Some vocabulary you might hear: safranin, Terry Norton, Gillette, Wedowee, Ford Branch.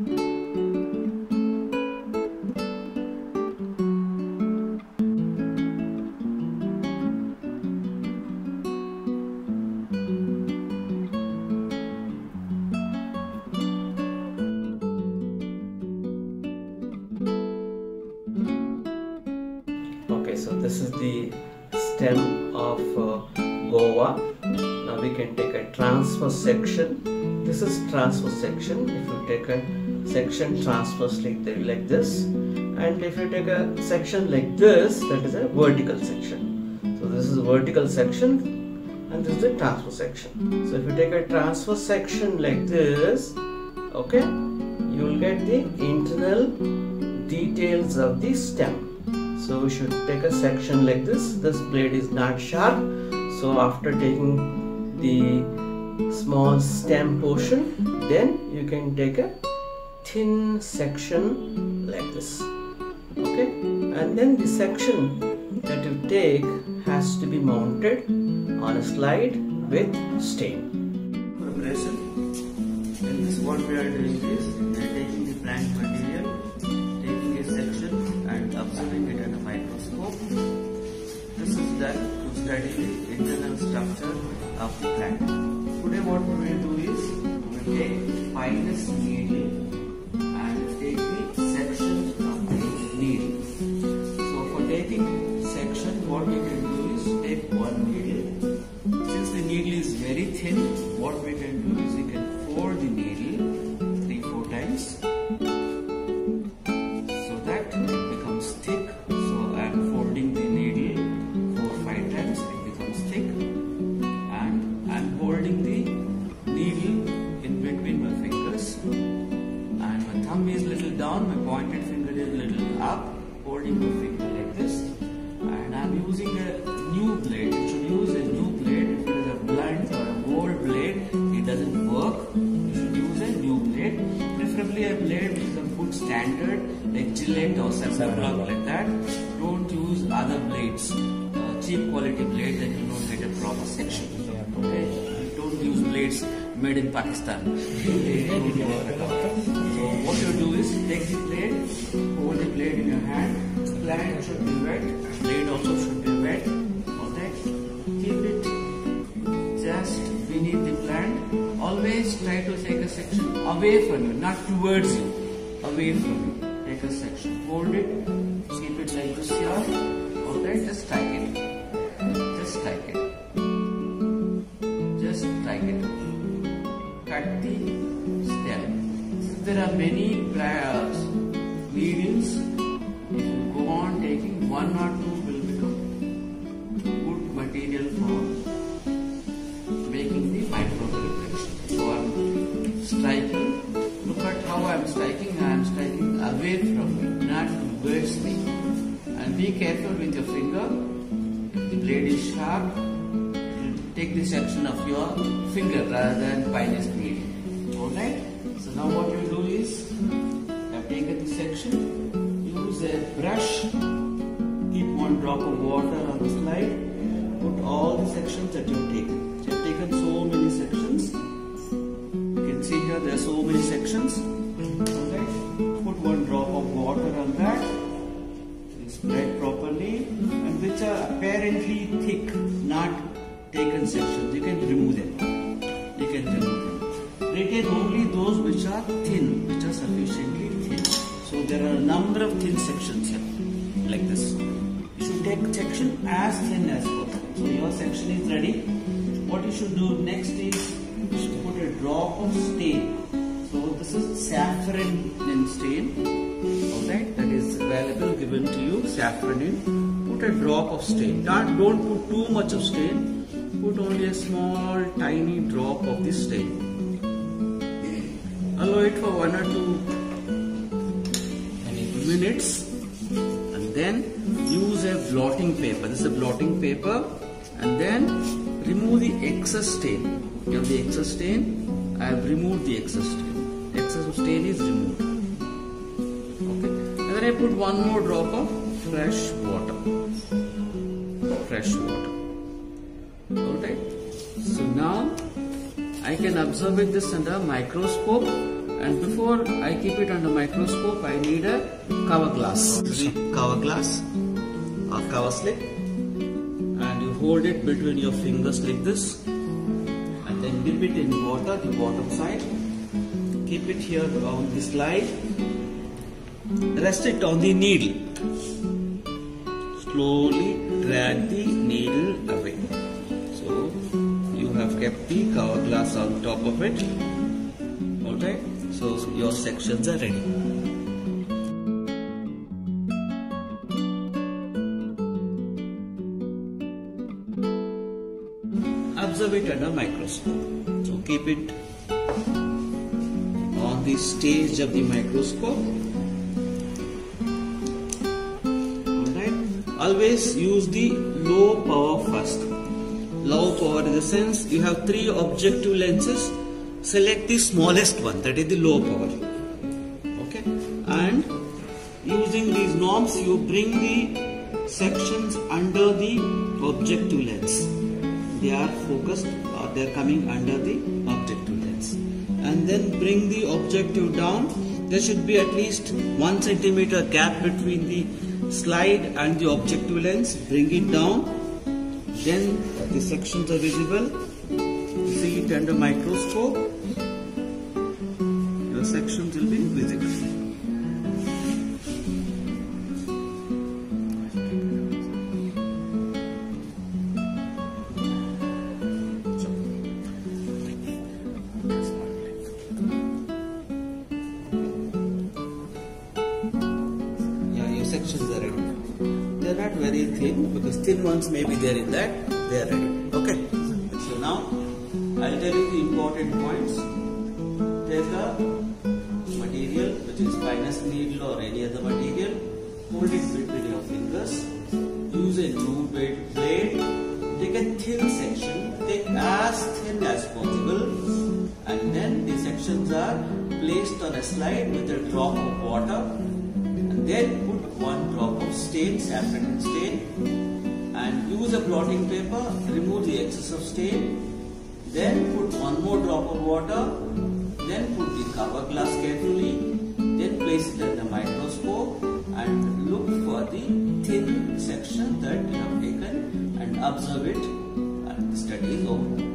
Okay, so this is the stem of guava. Now we can take a transverse section. This is transverse section. If you take a section transversely like this, and if you take a section like this, that is a vertical section. So this is a vertical section and this is a transverse section. So if you take a transverse section like this, okay, you will get the internal details of the stem. So we should take a section like this. This blade is not sharp, so after taking the small stem portion, then you can take a thin section like this, okay, and then the section that you take has to be mounted on a slide with stain. Preparation. In this, what we are doing is we are taking the plant material, taking a section and observing it at a microscope. This is that to study the internal structure of the plant. Today what we will do is we will take the finest needle and take the section of the needle. So for taking section, what we can do is take one needle. Since the needle is very thin, what we can do is we can fold the needle 3-4 times. Down, my pointed finger is a little up, holding my finger like this, and I am using a new blade. You should use a new blade. If it is a blunt or an old blade, it doesn't work. You should use a new blade, preferably a blade which is a good standard, like Gillette or Safranin, like that. Don't use other blades, cheap quality blade, that you don't get a proper section. Okay? Don't use blades made in Pakistan. They don't work at all. What you do is take the blade, hold the blade in your hand. Plant should be wet, blade also should be wet. Okay, keep it just beneath the plant. Always try to take a section away from you, not towards you. Away from you, take a section, hold it, keep it like this here. Okay, just strike it, just strike it, just strike it. Cut the stem. There are many needles. If you go on taking, one or two will become good material for making the micro-preparation. So I am striking. Look at how I am striking. I am striking away from it, not towards me. And be careful with your finger. If the blade is sharp, take the section of your finger rather than by this needle. Alright? So now what you do is, you have taken the section, use a brush, keep one drop of water on the slide, put all the sections that you have taken. You have taken so many sections, you can see here there are so many sections. Okay. Put one drop of water on that, spread properly, and which are apparently thick, not taken sections, you can remove them, you can remove them. Retain only those which are thin, which are sufficiently thin. So there are a number of thin sections here, like this. You should take section as thin as possible. So your section is ready. What you should do next is, you should put a drop of stain. So this is safranin stain, alright, that is available, given to you, safranin. Put a drop of stain. Don't put too much of stain. Put only a small, tiny drop of this stain. Allow it for 1 or 2 minutes, and then use a blotting paper. This is a blotting paper, and then remove the excess stain. You have the excess stain. I have removed the excess stain. Excess stain is removed. Okay. And then I put one more drop of fresh water. Fresh water. Alright. So now I can observe it this under a microscope and before I keep it under microscope, I need a cover glass. Cover glass or cover slip, and you hold it between your fingers like this, and then dip it in water, the bottom side. Keep it here on this slide. Rest it on the needle. Slowly drag the needle away. So you have kept the cover glass on top of it. Okay, so your sections are ready. Observe it under microscope. So keep it on the stage of the microscope. Always use the low power first. Low power in the sense you have three objective lenses. Select the smallest one, that is the low power. Okay. And using these knobs, you bring the sections under the objective lens. They are focused or they are coming under the objective lens. And then bring the objective down. There should be at least 1 centimeter gap between the slide and the objective lens. Bring it down, then the sections are visible. See it under microscope, your sections will be visible. Sections are ready. They are not very thin, because thin ones may be there in that. They are ready. Okay. So now I'll tell you the important points. Take a material which is finest needle or any other material. Hold it between your fingers. Use a two bit blade. Take a thin section. Take as thin as possible. And then the sections are placed on a slide with a drop of water. And then put 1 drop of stain, safranin stain, and use a blotting paper, remove the excess of stain, then put 1 more drop of water, then put the cover glass carefully, then place it under microscope and look for the thin section that you have taken and observe it, and the study is over.